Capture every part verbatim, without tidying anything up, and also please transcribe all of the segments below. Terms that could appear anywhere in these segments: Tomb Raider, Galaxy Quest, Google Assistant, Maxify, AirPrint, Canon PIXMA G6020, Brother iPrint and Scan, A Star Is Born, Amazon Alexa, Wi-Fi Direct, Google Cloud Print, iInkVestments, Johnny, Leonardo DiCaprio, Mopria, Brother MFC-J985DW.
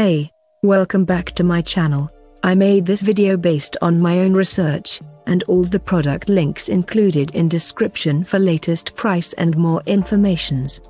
Hey, welcome back to my channel. I made this video based on my own research, and all the product links included in description for latest price and more informations.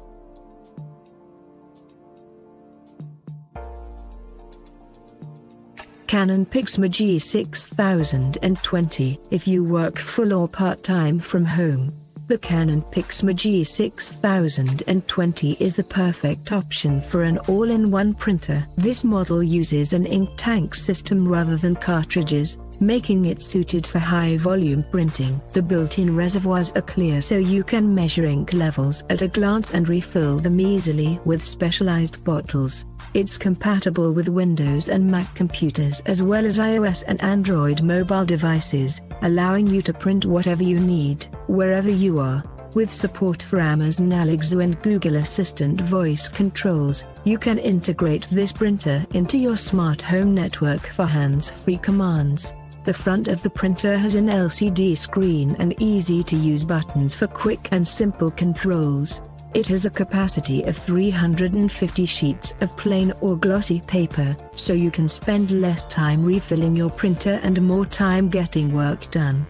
Canon PIXMA G six thousand twenty. If you work full or part-time from home, the Canon PIXMA G six thousand twenty is the perfect option for an all-in-one printer. This model uses an ink tank system rather than cartridges, making it suited for high-volume printing. The built-in reservoirs are clear, so you can measure ink levels at a glance and refill them easily with specialized bottles. It's compatible with Windows and Mac computers as well as iOS and Android mobile devices, allowing you to print whatever you need, wherever you are. With support for Amazon Alexa and Google Assistant voice controls, you can integrate this printer into your smart home network for hands-free commands. The front of the printer has an L C D screen and easy-to-use buttons for quick and simple controls. It has a capacity of three hundred fifty sheets of plain or glossy paper, so you can spend less time refilling your printer and more time getting work done.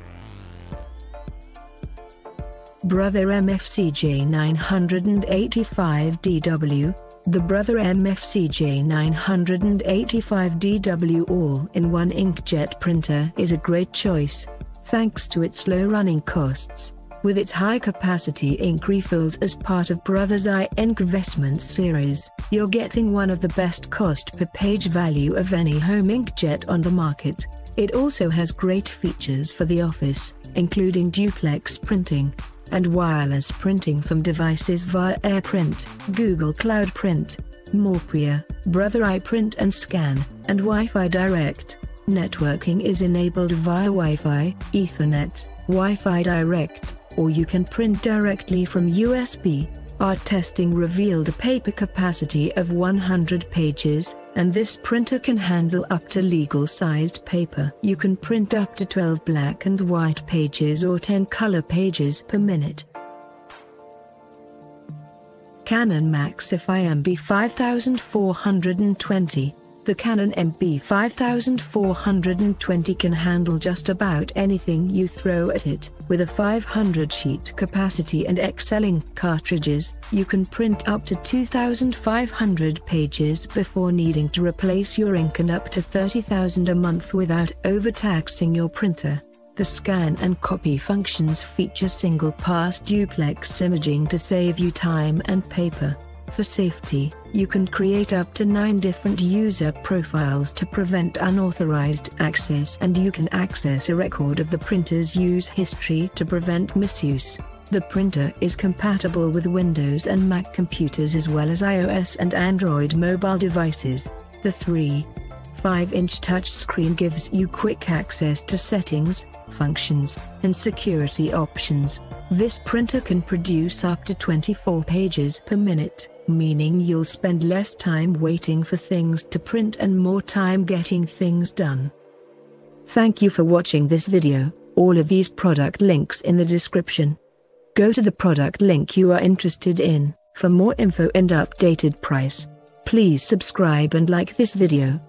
Brother M F C J nine eight five D W. The Brother M F C J nine eight five D W all-in-one inkjet printer is a great choice, thanks to its low running costs. With its high-capacity ink refills as part of Brother's iInkVestments series, you're getting one of the best cost-per-page value of any home inkjet on the market. It also has great features for the office, including duplex printing and wireless printing from devices via AirPrint, Google Cloud Print, Mopria, Brother iPrint and Scan, and Wi-Fi Direct. Networking is enabled via Wi-Fi, Ethernet, Wi-Fi Direct, or you can print directly from U S B. Our testing revealed a paper capacity of one hundred pages, and this printer can handle up to legal-sized paper. You can print up to twelve black and white pages or ten color pages per minute. Canon Maxify M B five four two zero. The Canon M B five four two zero can handle just about anything you throw at it. With a five hundred sheet capacity and excelling cartridges, you can print up to two thousand five hundred pages before needing to replace your ink, and up to thirty thousand a month without overtaxing your printer. The scan and copy functions feature single-pass duplex imaging to save you time and paper. For safety, you can create up to nine different user profiles to prevent unauthorized access, and you can access a record of the printer's use history to prevent misuse. The printer is compatible with Windows and Mac computers as well as iOS and Android mobile devices. The three point five inch touchscreen gives you quick access to settings, functions, and security options. This printer can produce up to twenty-four pages per minute, meaning you'll spend less time waiting for things to print and more time getting things done. Thank you for watching this video. All of these product links in the description. Go to the product link you are interested in for more info and updated price. Please subscribe and like this video.